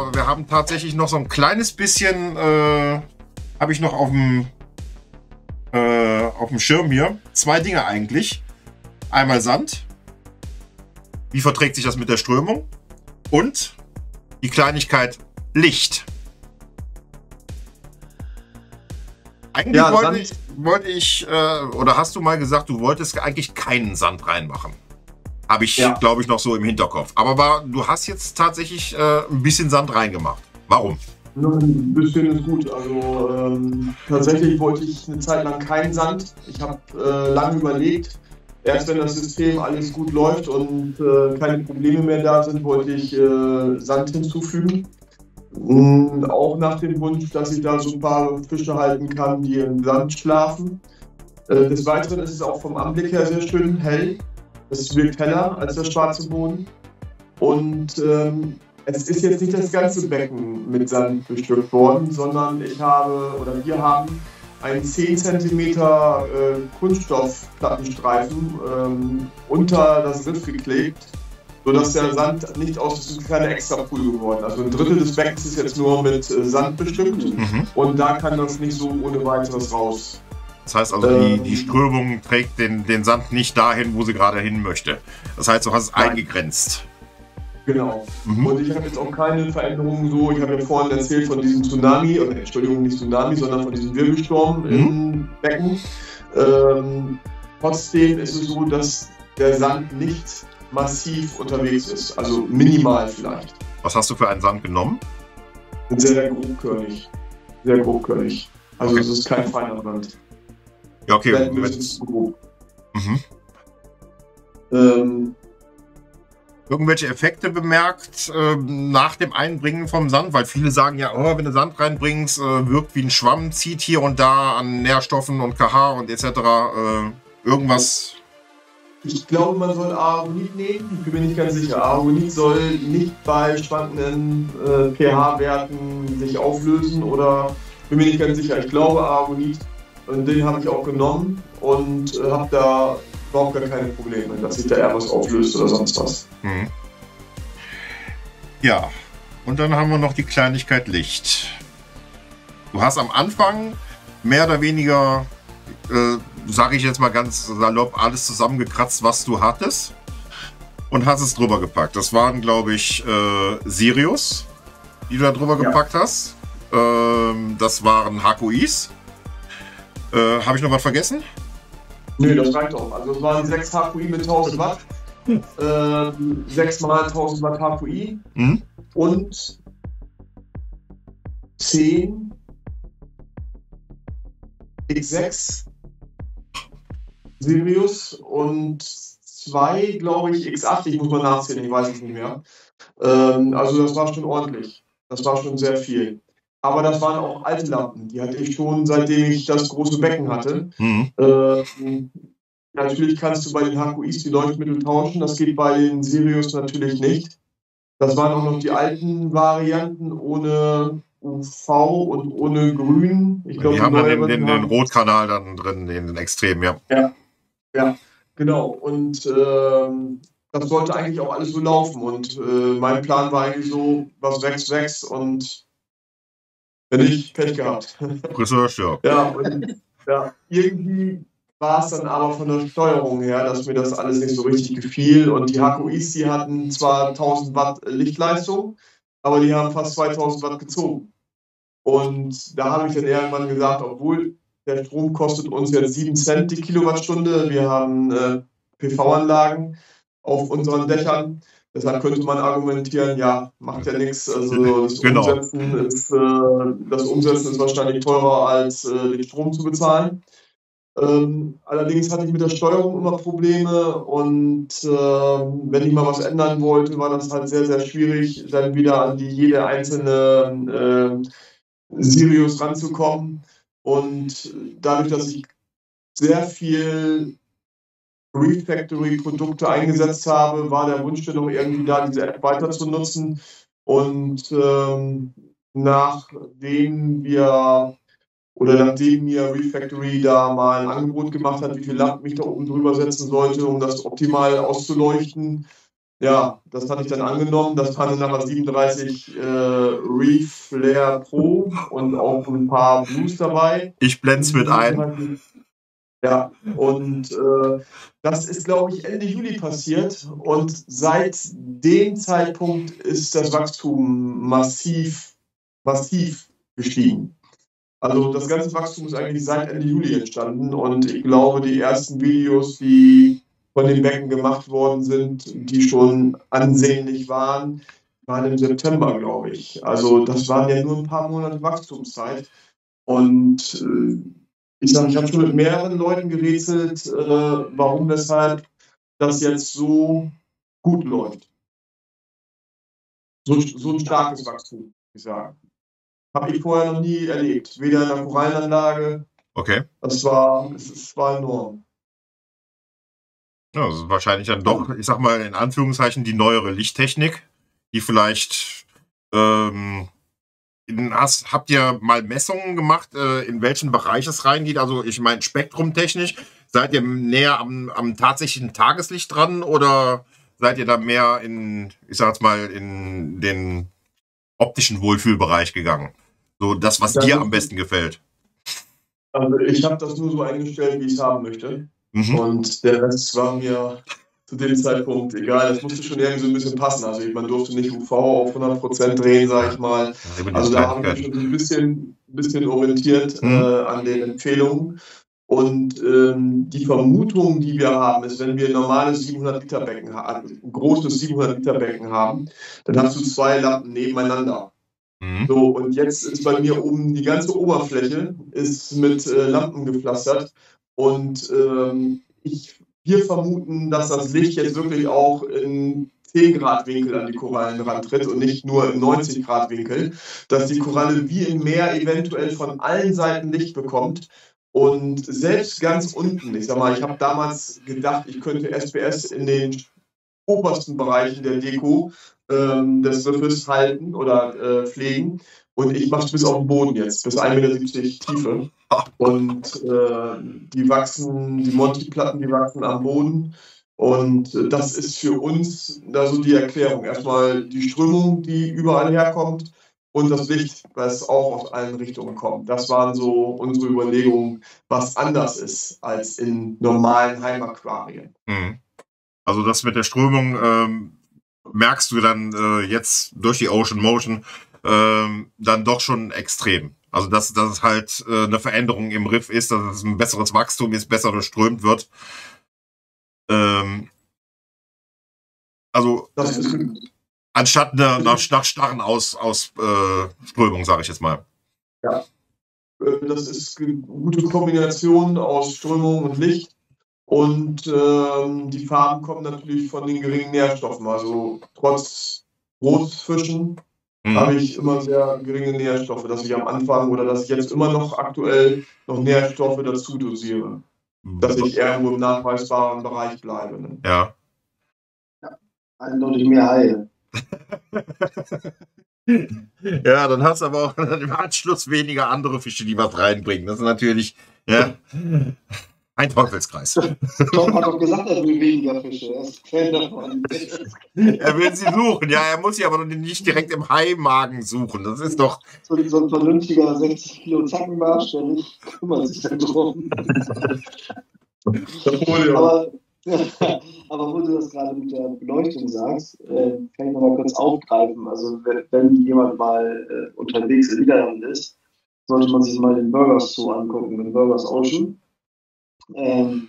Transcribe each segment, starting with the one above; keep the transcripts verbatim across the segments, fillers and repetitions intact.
aber wir haben tatsächlich noch so ein kleines bisschen, äh, habe ich noch auf dem äh, auf dem Schirm hier. Zwei Dinge eigentlich. Einmal Sand. Wie verträgt sich das mit der Strömung? Und die Kleinigkeit Licht. Eigentlich ja, wollte, ich, wollte ich, äh, oder hast du mal gesagt, du wolltest eigentlich keinen Sand reinmachen. Habe ich, ja. glaube ich, noch so im Hinterkopf. Aber war, du hast jetzt tatsächlich äh, ein bisschen Sand reingemacht. Warum? Ja, ein bisschen ist gut. Also ähm, tatsächlich wollte ich eine Zeit lang keinen Sand. Ich habe äh, lange überlegt. Erst wenn das System alles gut läuft und äh, keine Probleme mehr da sind, wollte ich äh, Sand hinzufügen. Und auch nach dem Wunsch, dass ich da so ein paar Fische halten kann, die im Sand schlafen. Äh, des Weiteren ist es auch vom Anblick her sehr schön hell. Es wirkt heller als der schwarze Boden. Und ähm, es ist jetzt nicht das ganze Becken mit Sand bestückt worden, sondern ich habe, oder wir haben, einen zehn Zentimeter äh, Kunststoffplattenstreifen ähm, unter das Riff geklebt, sodass der Sand nicht aus diesem kleinen Extrapool geworden ist. Also ein Drittel des Beckens ist jetzt nur mit äh, Sand bestückt, mhm. und da kann das nicht so ohne weiteres raus. Das heißt also, die, die Strömung trägt den, den Sand nicht dahin, wo sie gerade hin möchte. Das heißt, du hast es Nein. eingegrenzt. Genau. Mhm. Und ich habe jetzt auch keine Veränderungen so. Ich habe ja vorhin erzählt von diesem Tsunami, oder, Entschuldigung, nicht Tsunami, sondern von diesem Wirbelsturm mhm. im Becken. Ähm, trotzdem ist es so, dass der Sand nicht massiv unterwegs ist. Also minimal vielleicht. Was hast du für einen Sand genommen? Sehr grobkörnig. Sehr grobkörnig. Also okay. Es ist kein feiner Sand. Ja, okay. Wenn, wenn, mhm. ähm, Irgendwelche Effekte bemerkt äh, nach dem Einbringen vom Sand? Weil viele sagen ja, oh, wenn du Sand reinbringst, äh, wirkt wie ein Schwamm, zieht hier und da an Nährstoffen und K H und et cetera. Äh, irgendwas? Ich glaube, man soll Aronit nehmen. Ich bin mir nicht ganz sicher. Aronit soll nicht bei schwankenden äh, pH-Werten sich auflösen oder... Ich bin mir nicht ganz sicher. Ich glaube, Aronit... Und den habe ich auch genommen und äh, habe da überhaupt gar keine Probleme, dass sich da eher was auflöst oder sonst was. Mhm. Ja, und dann haben wir noch die Kleinigkeit Licht. Du hast am Anfang mehr oder weniger, äh, sage ich jetzt mal ganz salopp, alles zusammengekratzt, was du hattest und hast es drüber gepackt. Das waren, glaube ich, äh, Sirius, die du da drüber ja. gepackt hast. Ähm, das waren Hakuis. Äh, habe ich noch was vergessen? Nö, das reicht auch. Also es waren sechs H Q I mit tausend Watt, ähm, sechs mal tausend Watt H Q I mhm. und zehn X sechs Sirius und zwei, glaube ich, X acht. Ich muss mal nachzählen, ich weiß es nicht mehr. Ähm, also das war schon ordentlich. Das war schon sehr viel. Aber das waren auch alte Lampen, die hatte ich schon, seitdem ich das große Becken hatte. Mhm. Ähm, natürlich kannst du bei den H Q Is die Leuchtmittel tauschen, das geht bei den Sirius natürlich nicht. Das waren auch noch die alten Varianten ohne U V und ohne Grün. Ich glaub, die, die haben dann den, den, den Rotkanal dann drin, den, den Extrem, ja. ja. Ja, genau. Und ähm, das sollte eigentlich auch alles so laufen. Und äh, mein Plan war eigentlich so, was wächst, wächst und wenn ich Pech gehabt. Research, ja. Ja, und, ja. Irgendwie war es dann aber von der Steuerung her, dass mir das alles nicht so richtig gefiel. Und die H Q Is, die hatten zwar tausend Watt Lichtleistung, aber die haben fast zweitausend Watt gezogen. Und da habe ich dann irgendwann gesagt, obwohl der Strom kostet uns jetzt sieben Cent die Kilowattstunde, wir haben äh, P V-Anlagen auf unseren Dächern. Deshalb könnte man argumentieren, ja, macht ja nichts. Also das, genau. Umsetzen ist, äh, das Umsetzen ist wahrscheinlich teurer, als äh, den Strom zu bezahlen. Ähm, allerdings hatte ich mit der Steuerung immer Probleme und äh, wenn ich mal was ändern wollte, war das halt sehr, sehr schwierig, dann wieder an die jede einzelne äh, Sirius ranzukommen. Und dadurch, dass ich sehr viel Reef Factory Produkte eingesetzt habe, war der Wunsch noch irgendwie da, diese App weiter zu nutzen. Und ähm, nachdem wir oder nachdem mir Reef Factory da mal ein Angebot gemacht hat, wie viel Lampen ich da oben drüber setzen sollte, um das optimal auszuleuchten, ja, das hatte ich dann angenommen. Das fand nachher siebenunddreißig äh, Reeflair Pro und auch ein paar Blues dabei. Ich blende es mit ein. Ja, und äh, das ist, glaube ich, Ende Juli passiert. Und seit dem Zeitpunkt ist das Wachstum massiv, massiv gestiegen. Also das ganze Wachstum ist eigentlich seit Ende Juli entstanden. Und ich glaube, die ersten Videos, die von den Becken gemacht worden sind, die schon ansehnlich waren, waren im September, glaube ich. Also das waren ja nur ein paar Monate Wachstumszeit. Und äh, ich sage, ich habe schon mit mehreren Leuten gerätselt, äh, warum, weshalb das jetzt so gut läuft. So, so ein starkes Wachstum, ich sage. Habe ich vorher noch nie erlebt. Weder in der Korallenanlage. Okay. Das war, das war enorm. Ja, das ist wahrscheinlich dann doch, ich sag mal in Anführungszeichen, die neuere Lichttechnik, die vielleicht... Ähm Hast, habt ihr mal Messungen gemacht, in welchen Bereich es reingeht? Also ich meine spektrumtechnisch, seid ihr näher am, am tatsächlichen Tageslicht dran oder seid ihr da mehr in, ich sag's mal, in den optischen Wohlfühlbereich gegangen? So das, was ja, dir am besten gefällt. Also ich habe das nur so eingestellt, wie ich es haben möchte. Mhm. Und der Rest war mir zu dem Zeitpunkt egal, das musste schon irgendwie so ein bisschen passen. Also man durfte nicht U V auf hundert Prozent drehen, sage ich mal. Also da haben wir schon ein bisschen, bisschen orientiert mhm. äh, an den Empfehlungen. Und ähm, die Vermutung, die wir haben, ist, wenn wir ein normales siebenhundert Liter Becken, ein großes siebenhundert Liter Becken haben, dann hast du zwei Lampen nebeneinander. Mhm. So, und jetzt ist bei mir oben die ganze Oberfläche ist mit äh, Lampen gepflastert. Und ähm, ich Wir vermuten, dass das Licht jetzt wirklich auch in zehn Grad Winkel an die Korallen rantritt und nicht nur im neunzig Grad Winkel, dass die Koralle wie im Meer eventuell von allen Seiten Licht bekommt und selbst ganz unten, ich sag mal, ich habe damals gedacht, ich könnte S P S in den obersten Bereichen der Deko ähm, des Riffes halten oder äh, pflegen. Und ich mache es bis auf den Boden jetzt, bis ein Meter siebzig Tiefe. Und äh, die wachsen, die Monty-Platten, die wachsen am Boden. Und äh, das ist für uns da so die Erklärung. Erstmal die Strömung, die überall herkommt und das Licht, was auch aus allen Richtungen kommt. Das waren so unsere Überlegungen, was anders ist als in normalen Heimaquarien. Also das mit der Strömung ähm, merkst du dann äh, jetzt durch die Ocean Motion, Ähm, dann doch schon extrem. Also dass, dass es halt äh, eine Veränderung im Riff ist, dass es ein besseres Wachstum ist, besser durchströmt wird. Ähm, also das ist, anstatt einer, nach, nach starren Ausströmung, äh, sage ich jetzt mal. Ja, das ist eine gute Kombination aus Strömung und Licht. Und ähm, die Farben kommen natürlich von den geringen Nährstoffen. Also trotz Rotfischen habe ich immer sehr geringe Nährstoffe, dass ich am Anfang oder dass ich jetzt immer noch aktuell noch Nährstoffe dazu dosiere. Dass ich eher nur im nachweisbaren Bereich bleibe. Ne? Ja. Ja, eindeutig mehr Haie. Ja, dann hast du aber auch im Anschluss weniger andere Fische, die was reinbringen. Das ist natürlich ja, ein Teufelskreis. Tom hat doch gesagt, er will weniger Fische. Er ist Fan davon. Er will sie suchen, ja, er muss sie aber nicht direkt im Haimagen suchen. Das ist doch. So ein vernünftiger sechzig Kilo Zackenbarsch, der nicht kümmert sich dann drum. aber, aber wo du das gerade mit der Beleuchtung sagst, kann ich nochmal kurz aufgreifen. Also, wenn jemand mal unterwegs in Niederlanden ist, sollte man sich mal den Burgers Zoo angucken, den Burgers Ocean. Ähm,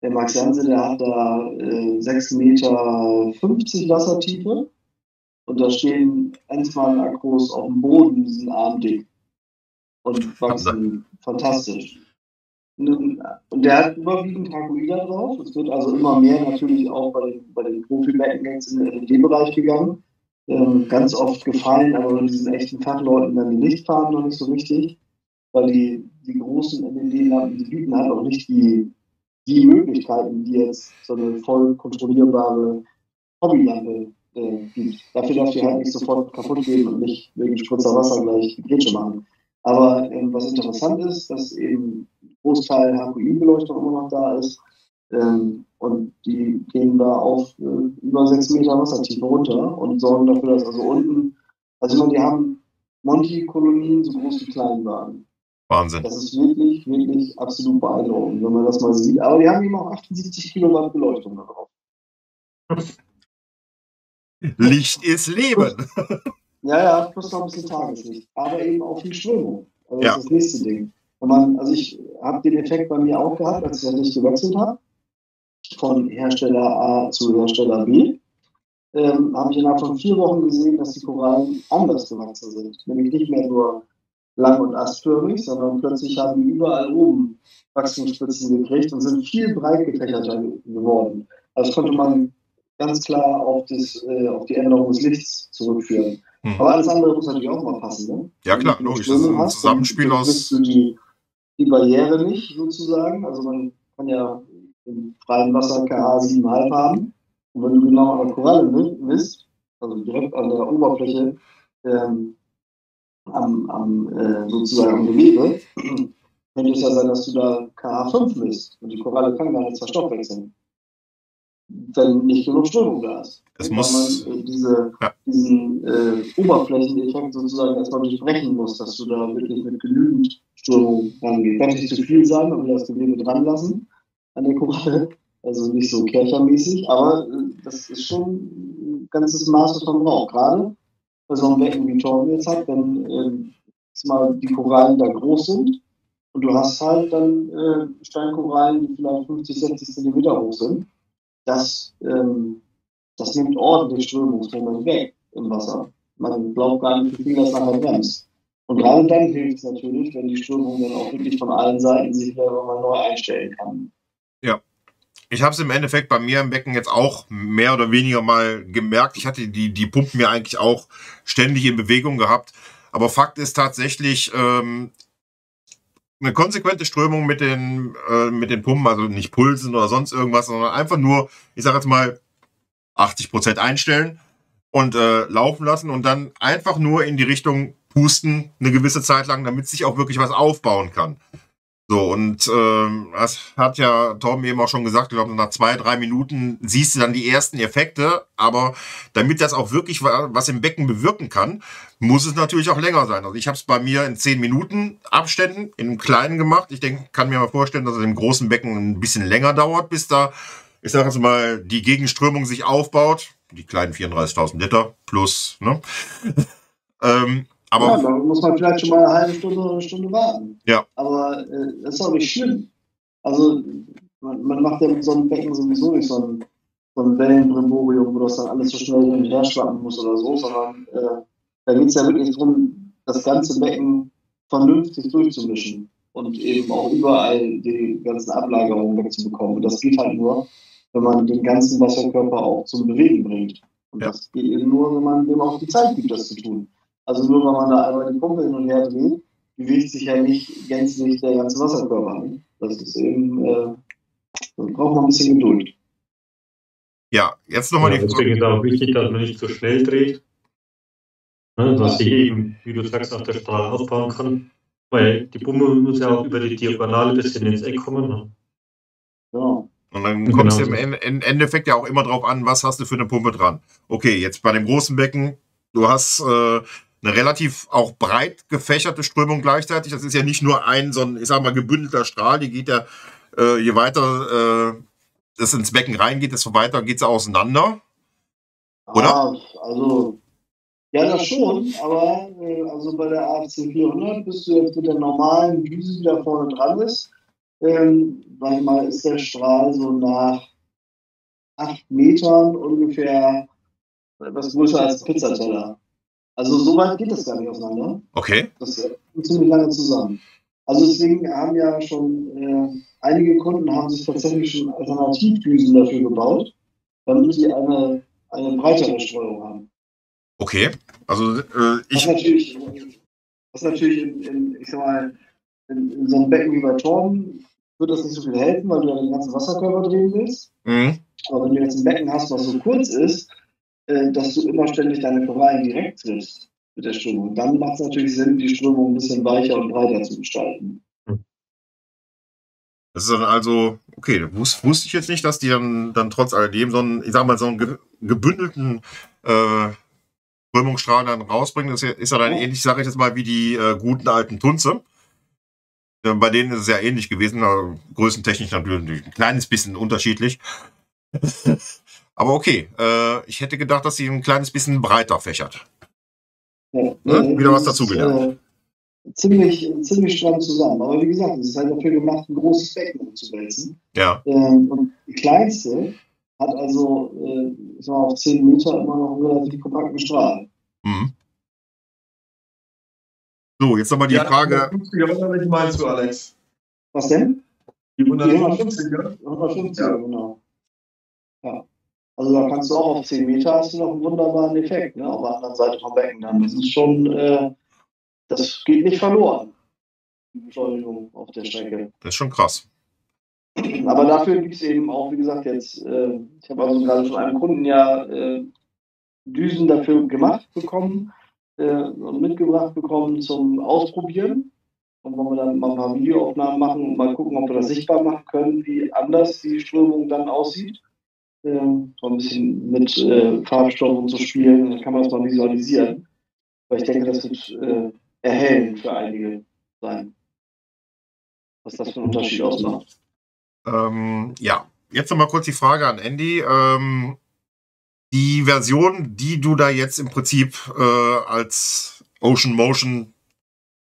der Max Jansen, der hat da äh, sechs Meter fünfzig Wassertiefe und da stehen einmal Akros auf dem Boden, die sind armdick und wachsen fantastisch. Und, und der hat überwiegend Hakoida drauf, es wird also immer mehr natürlich auch bei den, bei den Profi-Becken in den L E D-Bereich gegangen, ähm, ganz oft gefallen, aber bei diesen echten Fachleuten dann die Lichtfarben noch nicht so richtig, weil die die großen L E D-Lampen, die bieten halt auch nicht die, die Möglichkeiten, die jetzt so eine voll kontrollierbare Hobbylampe äh, gibt. Dafür darf die halt nicht sofort kaputt gehen und nicht wegen Spritzer Wasser gleich die Grätsche machen. Aber ähm, was interessant ist, dass eben ein Großteil H Q I-Beleuchtung immer noch da ist, ähm, Und die gehen da auf äh, über sechs Meter Wassertiefe runter und sorgen dafür, dass also unten, also ich meine, die haben Monty-Kolonien so groß wie klein waren. Wahnsinn. Das ist wirklich, wirklich absolut beeindruckend, wenn man das mal sieht. Aber die haben eben auch achtundsiebzig Kilowatt Beleuchtung da drauf. Licht ist Leben. Ja, ja, plus noch ein bisschen Tageslicht. Aber eben auch viel Strömung. Also ja. Das ist das nächste Ding. Wenn man, also ich habe den Effekt bei mir auch gehabt, als ich das nicht gewechselt habe. Von Hersteller A zu Hersteller B, ähm, habe ich innerhalb von vier Wochen gesehen, dass die Korallen anders gewachsen sind. Nämlich nicht mehr nur lang und astförmig, sondern plötzlich haben die überall oben Wachstumsspitzen gekriegt und sind viel breit gefächerter geworden. Also konnte man ganz klar auf, das, äh, auf die Änderung des Lichts zurückführen. Hm. Aber alles andere muss natürlich auch mal passen. Ne? Ja klar, logisch. Das ist ein Zusammenspiel aus... Kriegst du die, die Barriere nicht, sozusagen. Also man kann ja... im freien Wasser K A sieben Komma fünf haben. Und wenn du genau an der Koralle misst, also direkt an der Oberfläche, ähm, am, am äh, sozusagen am Gewebe, könnte es ja sein, dass du da K A fünf misst. Und die Koralle kann gar nicht verstoffwechseln, wenn nicht genug Strömung da ist. Es muss, man diese, ja. diesen äh, Oberflächeneffekt sozusagen erstmal durchbrechen muss, dass du da wirklich mit genügend Strömung rangehst. Kann nicht zu viel sein, man will das Gewebe dran lassen. An der Koralle, also nicht so kerchermäßig, aber das ist schon ein ganzes Maß von Verbrauch. Gerade bei so einem Becken wie Torben jetzt hat, wenn äh, mal die Korallen da groß sind und du hast halt dann äh, Steinkorallen, die vielleicht fünfzig, sechzig Zentimeter hoch sind, das, ähm, das nimmt ordentlich Strömungsmoment weg im Wasser. Man glaubt gar nicht, wie viel das nachher bremst. Und gerade dann hilft es natürlich, wenn die Strömung dann auch wirklich von allen Seiten sich wieder mal neu einstellen kann. Ja, ich habe es im Endeffekt bei mir im Becken jetzt auch mehr oder weniger mal gemerkt. Ich hatte die, die Pumpen ja eigentlich auch ständig in Bewegung gehabt. Aber Fakt ist tatsächlich, ähm, eine konsequente Strömung mit den, äh, mit den Pumpen, also nicht Pulsen oder sonst irgendwas, sondern einfach nur, ich sage jetzt mal, achtzig Prozent einstellen und äh, laufen lassen und dann einfach nur in die Richtung pusten eine gewisse Zeit lang, damit sich auch wirklich was aufbauen kann. So, und ähm, das hat ja Torben eben auch schon gesagt, ich glaube, nach zwei, drei Minuten siehst du dann die ersten Effekte, aber damit das auch wirklich was im Becken bewirken kann, muss es natürlich auch länger sein. Also ich habe es bei mir in zehn Minuten Abständen, in einem kleinen gemacht. Ich denke, kann mir mal vorstellen, dass es im großen Becken ein bisschen länger dauert, bis da, ich sage jetzt mal, die Gegenströmung sich aufbaut. Die kleinen vierunddreißigtausend Liter plus, ne? ähm, Aber ja, da muss man vielleicht schon mal eine halbe Stunde oder eine Stunde warten. Ja. Aber äh, das ist auch nicht schlimm. Also man, man macht ja mit so einem Becken sowieso nicht so ein, so ein Wellenbrimborium, wo das dann alles so schnell hin und her schwappen muss oder so, sondern äh, da geht es ja wirklich darum, das ganze Becken vernünftig durchzumischen und eben auch überall die ganzen Ablagerungen wegzubekommen. Und das geht halt nur, wenn man den ganzen Wasserkörper auch zum Bewegen bringt. Und ja. Das geht eben nur, wenn man dem auch die Zeit gibt, das zu tun. Also nur wenn man da einmal die Pumpe hin und her dreht, bewegt sich ja nicht gänzlich der ganze Wasserkörper an. Das ist eben, äh, da braucht man ein bisschen Geduld. Ja, jetzt nochmal ja, die Frage. Deswegen ist auch wichtig, dass man nicht zu schnell dreht, ne, dass sie eben, wie du sagst, auf der Strahl aufbauen kann, weil die Pumpe muss ja auch über die Diagonale ein bisschen ins Eck kommen. Ne? Ja. Und dann kommt es genau im Endeffekt ja auch immer drauf an, was hast du für eine Pumpe dran. Okay, jetzt bei dem großen Becken, du hast... Äh, eine relativ auch breit gefächerte Strömung gleichzeitig. Das ist ja nicht nur ein, so ein, ich sag mal, gebündelter Strahl, die geht ja, äh, je weiter äh, das ins Becken reingeht, desto weiter geht es auseinander. Oder? Ah, also, ja, das schon, aber äh, also bei der A F C vierhundert bist du jetzt mit der normalen Düse, die da vorne dran ist. Ähm, manchmal ist der Strahl so nach acht Metern ungefähr etwas größer als Pizzateller. Also so weit geht das gar nicht auseinander. Okay. Das ist ziemlich lange zusammen. Also deswegen haben ja schon äh, einige Kunden haben sich tatsächlich schon Alternativdüsen dafür gebaut, damit die eine, eine breitere Streuung haben. Okay. Also äh, ich... Was natürlich, was natürlich in, in, ich sag mal, in, in so einem Becken wie bei Torben wird das nicht so viel helfen, weil du ja den ganzen Wasserkörper drehen willst. Mhm. Aber wenn du jetzt ein Becken hast, was so kurz ist, dass du immer ständig deine Korallen direkt triffst mit der Strömung. Dann macht es natürlich Sinn, die Strömung ein bisschen weicher und breiter zu gestalten. Das ist dann also, okay, wus wusste ich jetzt nicht, dass die dann, dann trotz alledem so einen, ich sag mal, so einen ge gebündelten äh, Strömungsstrahl dann rausbringen. Das ist ja dann oh. ähnlich, sage ich jetzt mal, wie die äh, guten alten Tunze. Äh, bei denen ist es ja ähnlich gewesen, also größentechnisch natürlich ein kleines bisschen unterschiedlich. Aber okay, äh, ich hätte gedacht, dass sie ein kleines bisschen breiter fächert. Ja, ne? Wieder was dazugelernt. Äh, ziemlich, ziemlich stramm zusammen. Aber wie gesagt, es ist halt dafür gemacht, ein großes Becken umzuwälzen. Ja. Ähm, und die kleinste hat also, äh, ich sag mal, auf zehn Meter immer noch einen relativ kompakten Strahl. Mhm. So, jetzt nochmal die ja, Frage. hundertfünfziger, was meinst du, Alex? Was denn? Die hundertfünfziger? hundertfünfziger, ja. Genau. Ja. Also da kannst du auch auf zehn Meter hast du noch einen wunderbaren Effekt, ne? Auf der anderen Seite vom Becken dann. Das ist schon, äh, das geht nicht verloren. Die Beschleunigung auf der Strecke. Das ist schon krass. Aber dafür gibt es eben auch, wie gesagt, jetzt, äh, ich habe also gerade von einem Kunden ja äh, Düsen dafür gemacht bekommen äh, und mitgebracht bekommen zum Ausprobieren. Und wollen wir dann mal ein paar Videoaufnahmen machen und mal gucken, ob wir das sichtbar machen können, wie anders die Strömung dann aussieht. Ähm, so ein bisschen mit äh, Farbstoffen zu spielen, dann kann man das mal visualisieren. Weil ich denke, das wird äh, erhellend für einige sein. Was das für einen Unterschied ausmacht. Ähm, ja, jetzt nochmal kurz die Frage an Andy. Ähm, die Version, die du da jetzt im Prinzip äh, als Ocean Motion,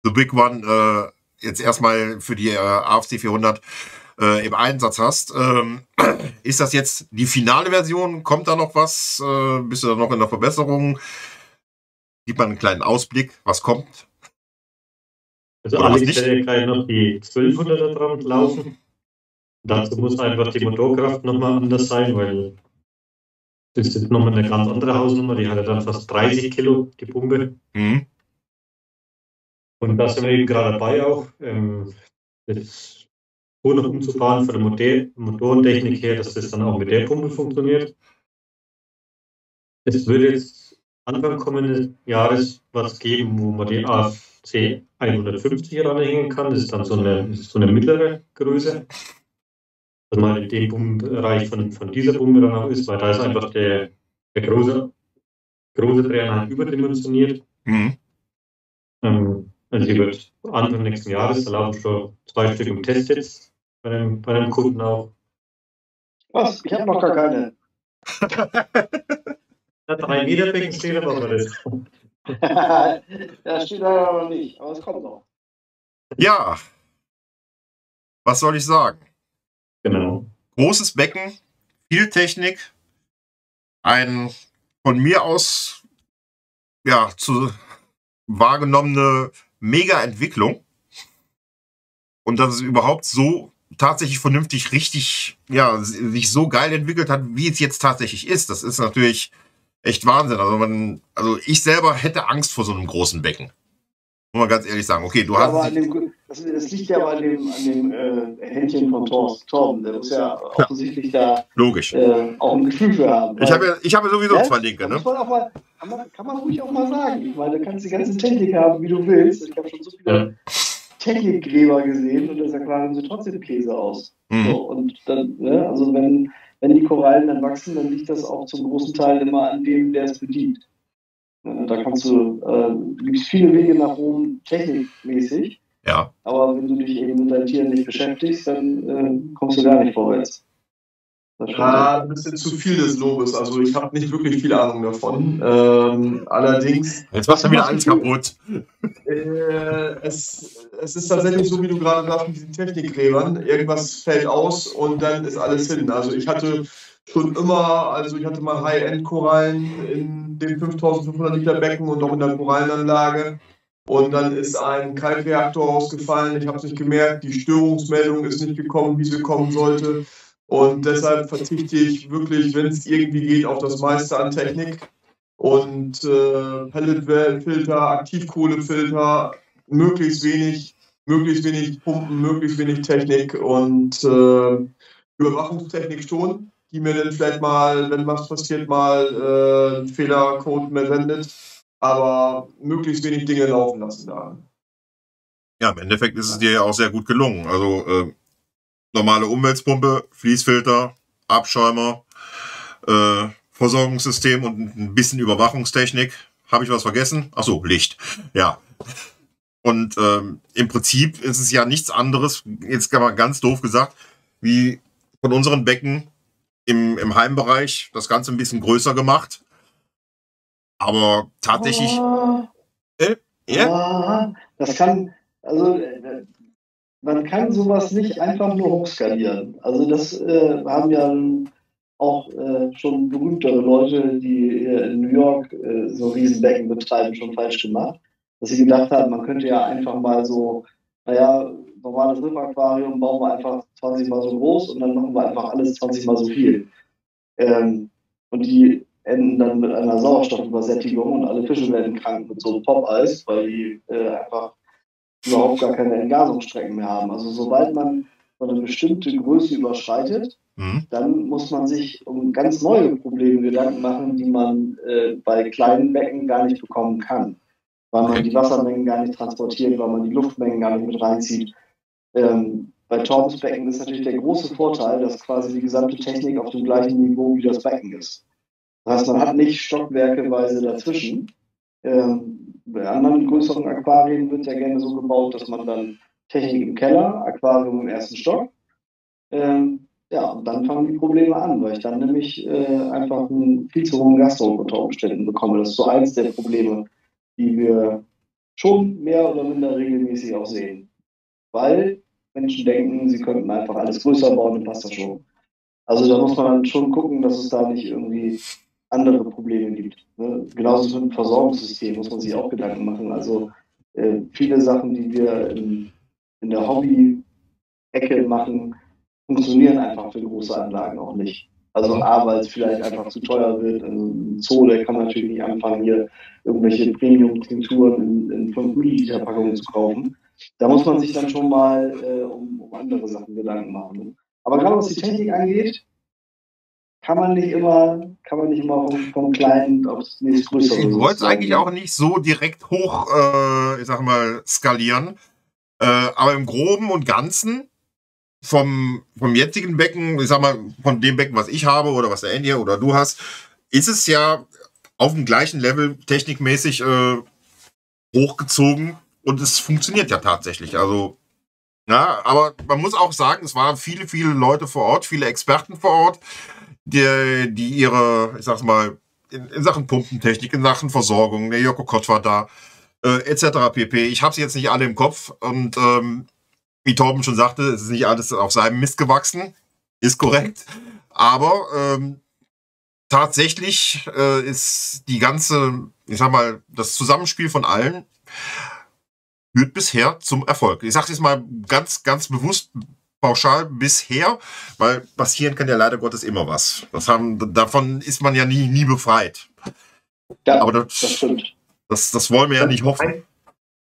The Big One, äh, jetzt erstmal für die äh, A F C vierhundert Äh, im Einsatz hast. Ähm, ist das jetzt die finale Version? Kommt da noch was? Äh, bist du da noch in der Verbesserung? Gibt man einen kleinen Ausblick, was kommt? Also Alex nicht? Werde gleich noch die zwölfhunderter dran laufen. Dazu muss einfach die Motorkraft nochmal anders sein, weil das ist jetzt nochmal eine ganz andere Hausnummer. Die hatte dann fast dreißig Kilo, die Pumpe. Mhm. Und da sind wir eben gerade dabei auch. Ähm, das noch umzufahren von der Motor Motorentechnik her, dass das dann auch mit der Pumpe funktioniert. Es würde jetzt Anfang kommenden Jahres was geben, wo man die A F C hundertfünfzig ranhängen kann. Das ist dann so eine, so eine mittlere Größe. Dass man in dem Pumpenbereich von, von dieser Pumpe dann auch ist, weil da ist einfach der, der große, große Trainer halt überdimensioniert. Mhm. Ähm, also die wird Anfang nächsten Jahres, da laufen schon zwei Stück im Test jetzt. Bei einem, bei einem Kunden auch. Was? Ich habe noch gar keine. Da drei Meter steht aber noch nicht. Das steht da aber nicht, aber es kommt noch. Ja. Was soll ich sagen? Genau. Großes Becken, viel Technik, ein von mir aus ja zu wahrgenommene Mega-Entwicklung. Und dass es überhaupt so tatsächlich vernünftig richtig, ja, sich so geil entwickelt hat, wie es jetzt tatsächlich ist. Das ist natürlich echt Wahnsinn. Also, man, also ich selber hätte Angst vor so einem großen Becken. Muss man ganz ehrlich sagen. Okay, du ja, hast. Dem, das, das liegt ja aber an dem, an dem äh, Händchen von Torben. Der muss ja offensichtlich ja. da Logisch. Äh, auch ein Gefühl für haben. Ich habe ja, ich hab ja sowieso ja? zwei Linke. Ne? Mal, kann, man, kann man ruhig auch mal sagen. Ich meine, du kannst die ganze Technik haben, wie du willst. Ich habe schon so viele. Ja. Technikgräber gesehen und da sahen sie trotzdem Käse aus. Mhm. So, und dann, ne, also wenn, wenn die Korallen dann wachsen, dann liegt das auch zum großen Teil immer an dem, der es bedient. Ja, da kannst du, äh, gibt es viele Wege nach oben technikmäßig, ja. Aber wenn du dich eben mit deinen Tieren nicht beschäftigst, dann äh, kommst du gar nicht vorwärts. Ja, ein bisschen zu viel des Lobes. Also ich habe nicht wirklich viel Ahnung davon. Ähm, allerdings... Jetzt machst du wieder alles kaputt. Äh, es, es ist tatsächlich so, wie du gerade sagst, mit diesen Technikgräbern. Irgendwas fällt aus und dann ist alles hin. Also ich hatte schon immer, also ich hatte mal High-End-Korallen in dem fünftausendfünfhundert Liter Becken und auch in der Korallenanlage. Und dann ist ein Kalkreaktor ausgefallen. Ich habe es nicht gemerkt. Die Störungsmeldung ist nicht gekommen, wie sie kommen sollte. Und deshalb verzichte ich wirklich, wenn es irgendwie geht, auf das meiste an Technik. Und äh, Pelletwellfilter, Aktivkohlefilter, möglichst wenig, möglichst wenig Pumpen, möglichst wenig Technik und äh, Überwachungstechnik schon, die mir dann vielleicht mal, wenn was passiert, mal äh, einen Fehlercode mehr sendet. Aber möglichst wenig Dinge laufen lassen da. Ja, im Endeffekt ist es dir ja auch sehr gut gelungen. Also äh normale Umwälzpumpe, Fließfilter, Abschäumer, äh, Versorgungssystem und ein bisschen Überwachungstechnik. Habe ich was vergessen? Ach so, Licht. Ja. Und ähm, im Prinzip ist es ja nichts anderes, jetzt kann man ganz doof gesagt, wie von unseren Becken im, im Heimbereich das Ganze ein bisschen größer gemacht. Aber tatsächlich... Oh. Äh, äh? Oh, das kann... Also, äh, man kann sowas nicht einfach nur hochskalieren. Also das äh, haben ja auch äh, schon berühmtere Leute, die äh, in New York äh, so Riesenbecken betreiben, schon falsch gemacht. Dass sie gedacht haben, man könnte ja einfach mal so, naja, normales Riffaquarium bauen wir einfach zwanzig Mal so groß und dann machen wir einfach alles zwanzig Mal so viel. Ähm, und die enden dann mit einer Sauerstoffübersättigung und alle Fische werden krank mit so Pop-Eis, weil die äh, einfach überhaupt gar keine Entgasungsstrecken mehr haben. Also sobald man so eine bestimmte Größe überschreitet, mhm. dann muss man sich um ganz neue Probleme Gedanken machen, die man äh, bei kleinen Becken gar nicht bekommen kann. Weil man okay. die Wassermengen gar nicht transportiert, weil man die Luftmengen gar nicht mit reinzieht. Ähm, bei Torbens Becken ist natürlich der große Vorteil, dass quasi die gesamte Technik auf dem gleichen Niveau wie das Becken ist. Das heißt, man hat nicht stockwerkeweise dazwischen. Ähm, Bei anderen größeren Aquarien wird ja gerne so gebaut, dass man dann Technik im Keller, Aquarium im ersten Stock. Ähm, ja, und dann fangen die Probleme an, weil ich dann nämlich äh, einfach einen viel zu hohen Gasdruck unter Umständen bekomme. Das ist so eins der Probleme, die wir schon mehr oder minder regelmäßig auch sehen. Weil Menschen denken, sie könnten einfach alles größer bauen und passt das schon. Also da muss man dann schon gucken, dass es da nicht irgendwie andere Probleme gibt. Ne? Genauso mit dem Versorgungssystem muss man sich auch Gedanken machen. Also äh, viele Sachen, die wir in, in der Hobby-Ecke machen, funktionieren einfach für große Anlagen auch nicht. Also A, weil es vielleicht einfach zu teuer wird. Also ein Zoo, der kann natürlich nicht anfangen, hier irgendwelche Premium-Tinkturen in, in fünf Milliliter Packungen zu kaufen. Da muss man sich dann schon mal äh, um, um andere Sachen Gedanken machen. Aber gerade was die Technik angeht, Kann man nicht immer, kann man nicht immer vom Kleinen aufs nächste Größere. Ich wollte es eigentlich auch nicht so direkt hoch, äh, ich sag mal, skalieren. Äh, aber im Groben und Ganzen vom, vom jetzigen Becken, ich sag mal, von dem Becken, was ich habe oder was der Andy oder du hast, ist es ja auf dem gleichen Level technikmäßig äh, hochgezogen und es funktioniert ja tatsächlich. Also, na, aber man muss auch sagen, es waren viele, viele Leute vor Ort, viele Experten vor Ort, Die, die ihre, ich sag's mal, in, in Sachen Pumpentechnik, in Sachen Versorgung, der Joko Kott war da, äh, et cetera pp. Ich habe sie jetzt nicht alle im Kopf und ähm, wie Torben schon sagte, es ist nicht alles auf seinem Mist gewachsen, ist korrekt, aber ähm, tatsächlich äh, ist die ganze, ich sag mal, das Zusammenspiel von allen führt bisher zum Erfolg. Ich sag's jetzt mal ganz, ganz bewusst, pauschal bisher, weil passieren kann ja leider Gottes immer was. Das haben, davon ist man ja nie, nie befreit. Ja, aber das, das stimmt. Das, das wollen wir ja nicht hoffen. Ein,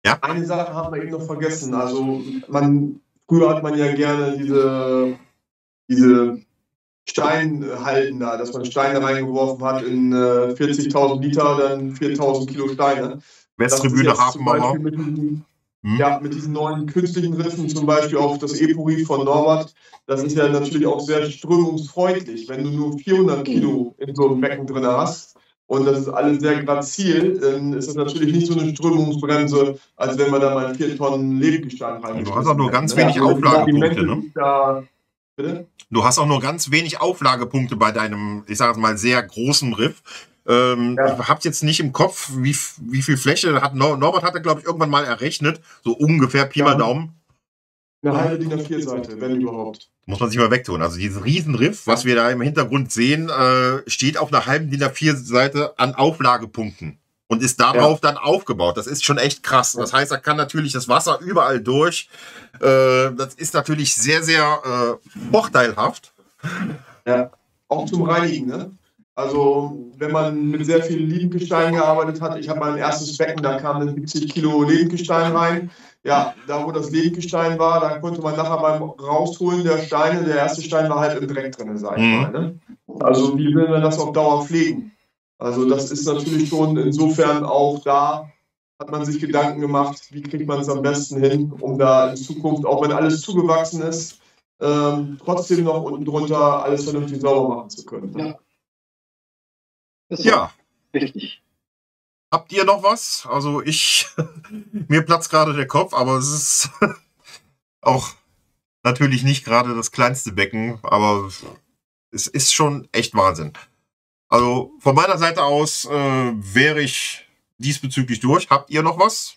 ja? Eine Sache haben wir eben noch vergessen. Also man, früher hat man ja gerne diese, diese Steinhalten da, dass man Steine reingeworfen hat in äh, vierzigtausend Liter, dann viertausend Kilo Steine. Westtribüne Hafenmauer. Ja, mit diesen neuen künstlichen Riffen, zum Beispiel auch das Epo-Riff von Norbert, das ist ja natürlich auch sehr strömungsfreundlich, wenn du nur vierhundert Kilo in so einem Becken drin hast und das ist alles sehr grazil, dann ist das natürlich nicht so eine Strömungsbremse, als wenn man da mal vier Tonnen Lebgestein reingeschmissen hat. Du hast auch nur ganz wenig ja, Auflagepunkte, ne? Da, bitte? Du hast auch nur ganz wenig Auflagepunkte bei deinem, ich sage es mal, sehr großen Riff. Ähm, ja. Ich hab's jetzt nicht im Kopf, wie, wie viel Fläche hat Nor Norbert hatte, glaube ich, irgendwann mal errechnet. So ungefähr Pi mal Daumen. Eine halbe DIN A vier Seite, wenn überhaupt. Muss man sich mal wegtun. Also dieses Riesenriff, was wir da im Hintergrund sehen, äh, steht auf einer halben DIN A vier Seite an Auflagepunkten und ist darauf ja. dann aufgebaut. Das ist schon echt krass. Das heißt, da kann natürlich das Wasser überall durch. Äh, das ist natürlich sehr, sehr äh, vorteilhaft. Ja. Auch zum Reinigen, ne? Also wenn man mit sehr viel Lebengestein gearbeitet hat, ich habe mein erstes Becken, da kamen siebzig Kilo Lebengestein rein. Ja, da wo das Lebengestein war, da konnte man nachher beim Rausholen der Steine, der erste Stein war halt im Dreck drin, sag ich mal, ne? Also wie will man das auf Dauer pflegen? Also das ist natürlich schon insofern auch da, hat man sich Gedanken gemacht, wie kriegt man es am besten hin, um da in Zukunft, auch wenn alles zugewachsen ist, ähm, trotzdem noch unten drunter alles vernünftig sauber machen zu können. Ja. Das ja. Richtig. Habt ihr noch was? Also ich, mir platzt gerade der Kopf, aber es ist auch natürlich nicht gerade das kleinste Becken, aber es ist schon echt Wahnsinn. Also von meiner Seite aus äh, wäre ich diesbezüglich durch. Habt ihr noch was?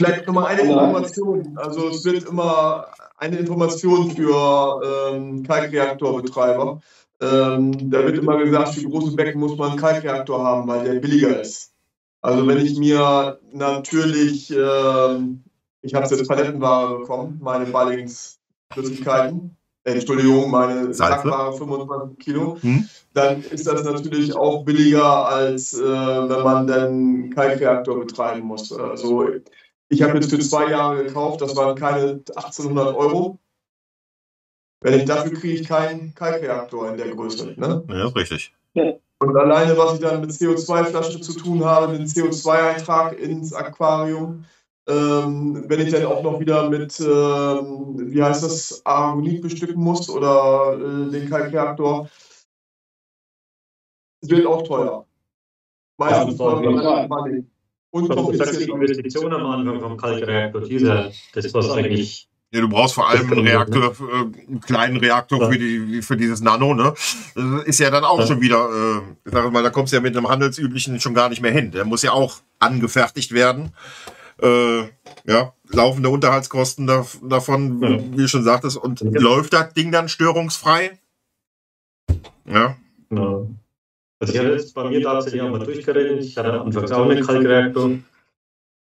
Vielleicht nochmal eine Information. Also es wird immer eine Information für ähm, Kalkreaktorbetreiber. Ähm, da wird immer gesagt, für große Becken muss man einen Kalkreaktor haben, weil der billiger ist. Also wenn ich mir natürlich, ähm, ich habe jetzt Palettenware bekommen, meine Ballingsflüssigkeiten, äh, Entschuldigung, meine Sackware fünfundzwanzig Kilo, hm? Dann ist das natürlich auch billiger, als äh, wenn man dann einen Kalkreaktor betreiben muss. Also ich habe jetzt für zwei Jahre gekauft, das waren keine achtzehnhundert Euro. Wenn ich dafür kriege, ich keinen Kalkreaktor in der Größe. Ne? Ja, ist richtig. Und alleine, was ich dann mit C O zwei Flasche zu tun habe, mit C O zwei Eintrag ins Aquarium, ähm, wenn ich dann auch noch wieder mit, ähm, wie heißt das, Aragonit bestücken muss oder äh, den Kalkreaktor, es wird auch teuer. Meistens ja, unkompliziert. Die Investition am Anfang vom Kalkreaktor, dieser, das war eigentlich. Ja, du brauchst vor allem einen Reaktor, äh, einen kleinen Reaktor für, die, für dieses Nano, ne? Das ist ja dann auch schon wieder, äh, ich sage mal, da kommst du ja mit einem handelsüblichen schon gar nicht mehr hin. Der muss ja auch angefertigt werden. Äh, ja, laufende Unterhaltskosten da, davon, ja. Wie du schon sagtest. Und ja. Läuft das Ding dann störungsfrei? Ja. Ja. Also ich habe jetzt bei mir tatsächlich auch mal durchgerechnet. Ich hatte anfangs auch eine Kalkreaktor.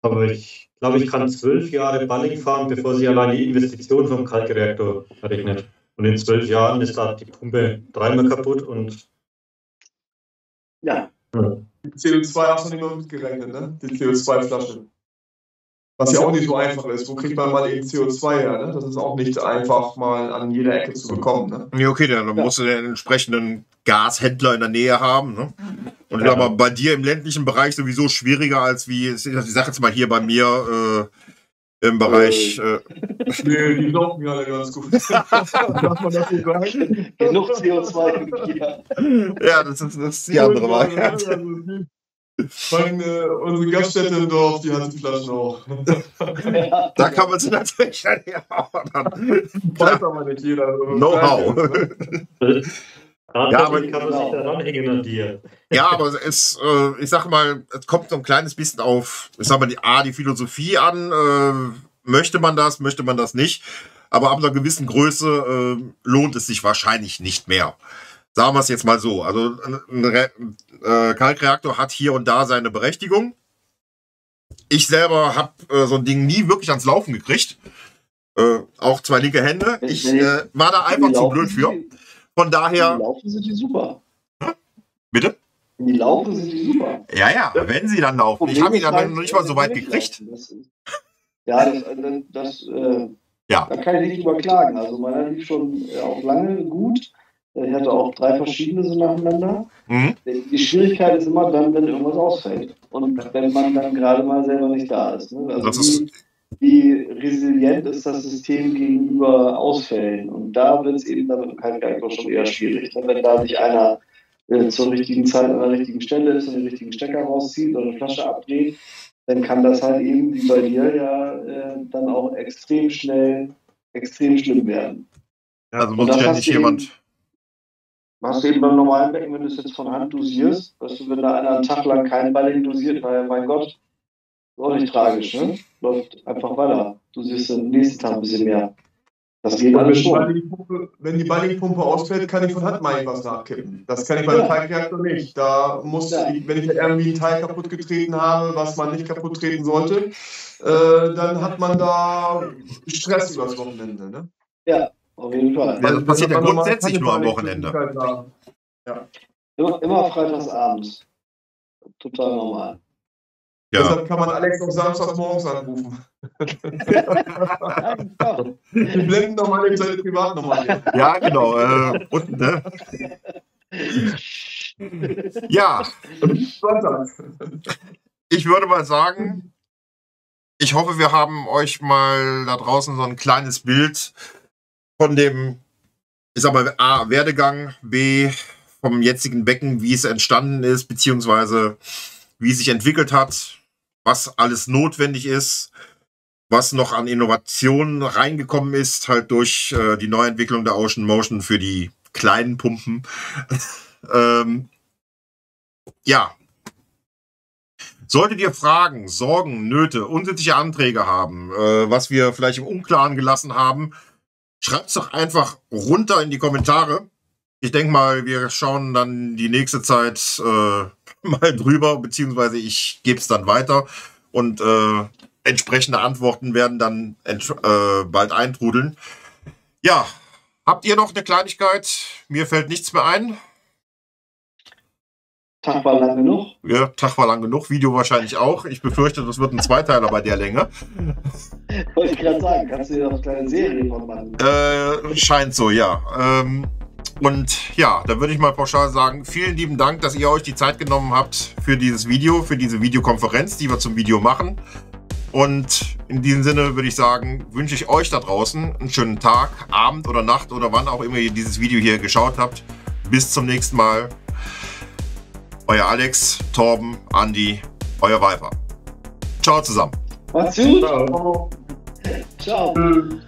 Aber ich glaube, ich kann zwölf Jahre Balling fahren, bevor sich allein die Investition vom Kalkreaktor verrechnet. Und in zwölf Jahren ist da die Pumpe dreimal kaputt und. Ja. Ja. Die C O zwei hast du nicht mehr mitgerechnet, ne? Die C O zwei Flasche. Was ja auch nicht so einfach ist. Wo kriegt man mal eben C O zwei her, ne? Das ist auch nicht einfach mal an jeder Ecke zu bekommen, ne? Ja, okay, dann musst du den entsprechenden Gashändler in der Nähe haben, ne? Und ja. Aber bei dir im ländlichen Bereich sowieso schwieriger als wie, ich sag jetzt mal hier bei mir äh, im Bereich. Äh, nee, die laufen ja ganz gut. Darf man das so sagen? Genug C O zwei. Ja, das ist, das ist die andere Variante. Meine, unsere Gaststätte im Dorf, die hat die Flaschen auch. Ja. Da kann man sie natürlich an die Haaren. Weiß aber nicht jeder. Also Know-how. Ja, aber, kann man sich da ranhängen an dir. Ja, aber es, äh, ich sag mal, es kommt so ein kleines bisschen auf, ich sag mal, die, A, die Philosophie an. Äh, möchte man das, möchte man das nicht? Aber ab einer gewissen Größe äh, lohnt es sich wahrscheinlich nicht mehr. Sagen wir es jetzt mal so. Also ein Re äh, Kalkreaktor hat hier und da seine Berechtigung. Ich selber habe äh, so ein Ding nie wirklich ans Laufen gekriegt. Äh, auch zwei linke Hände. Ich äh, war da einfach zu blöd für. Von daher... Die laufen sind die super. Hm? Bitte? Die laufen sind die super. Ja, ja, wenn sie dann laufen. Ich habe die dann noch nicht mal so weit gekriegt. Das ist, ja, das... das, das äh, ja. Da kann ich nicht überklagen. Also meiner lief schon auch lange gut. Ich hatte auch drei verschiedene so nacheinander. Mhm. Die Schwierigkeit ist immer dann, wenn irgendwas ausfällt. Und wenn man dann gerade mal selber nicht da ist. Ne? Also das ist wie, wie resilient ist das System gegenüber Ausfällen? Und da wird es eben dann mit dem Kalkreaktor schon eher schwierig. Ne? Wenn da nicht einer äh, zur richtigen Zeit an der richtigen Stelle ist und den richtigen Stecker rauszieht oder eine Flasche abdreht, dann kann das halt eben, wie bei dir, ja äh, dann auch extrem schnell, extrem schlimm werden. Ja, also muss ständig jemand... Machst du eben beim normalen Becken, wenn du es jetzt von Hand dosierst, weißt du, wenn da einer einen Tag lang keinen Balling dosiert, naja, mein Gott, ist auch nicht tragisch, ne? Läuft einfach weiter. Du siehst den nächsten Tag ein bisschen mehr. Das geht alles schon. Wenn die Ballingpumpe ausfällt, kann ich von Hand mal etwas nachkippen. Das kann ich bei dem Kalkreaktor nicht. Da muss, ja. ich, wenn ich irgendwie ein Teil kaputt getreten habe, was man nicht kaputt treten sollte, äh, dann hat man da Stress übers Wochenende, ne? Ja. Auf jeden Fall. Ja, das passiert ja grundsätzlich nur am Wochenende. Ja. Immer, immer freitagsabends. Total normal. Ja. Deshalb kann man Alex auch samstags morgens anrufen. Wir blenden nochmal eine kleine Privatnummer hier. Ja, genau. Äh, unten, ne? Ja. Ich würde mal sagen, Ich hoffe, wir haben euch mal da draußen so ein kleines Bild von dem, ich sag mal, A, Werdegang, B, vom jetzigen Becken, wie es entstanden ist, beziehungsweise wie es sich entwickelt hat, was alles notwendig ist, was noch an Innovationen reingekommen ist, halt durch äh, die Neuentwicklung der Ocean Motion für die kleinen Pumpen. ähm, ja. Solltet ihr Fragen, Sorgen, Nöte, unsittliche Anträge haben, äh, was wir vielleicht im Unklaren gelassen haben, schreibt es doch einfach runter in die Kommentare. Ich denke mal, wir schauen dann die nächste Zeit äh, mal drüber, beziehungsweise ich gebe es dann weiter und äh, entsprechende Antworten werden dann äh, bald eintrudeln. Ja, habt ihr noch eine Kleinigkeit? Mir fällt nichts mehr ein. Tag war lang genug. Ja, Tag war lang genug. Video wahrscheinlich auch. Ich befürchte, das wird ein Zweiteiler bei der Länge. Wollte ich gerade sagen, kannst du dir noch eine kleine Serie von machen? Äh, scheint so, ja. Ähm, und ja, da würde ich mal pauschal sagen, vielen lieben Dank, dass ihr euch die Zeit genommen habt für dieses Video, für diese Videokonferenz, die wir zum Video machen. Und in diesem Sinne würde ich sagen, wünsche ich euch da draußen einen schönen Tag, Abend oder Nacht oder wann auch immer ihr dieses Video hier geschaut habt. Bis zum nächsten Mal. Euer Alex, Torben, Andy, euer Viper. Ciao zusammen. Ciao. Ciao.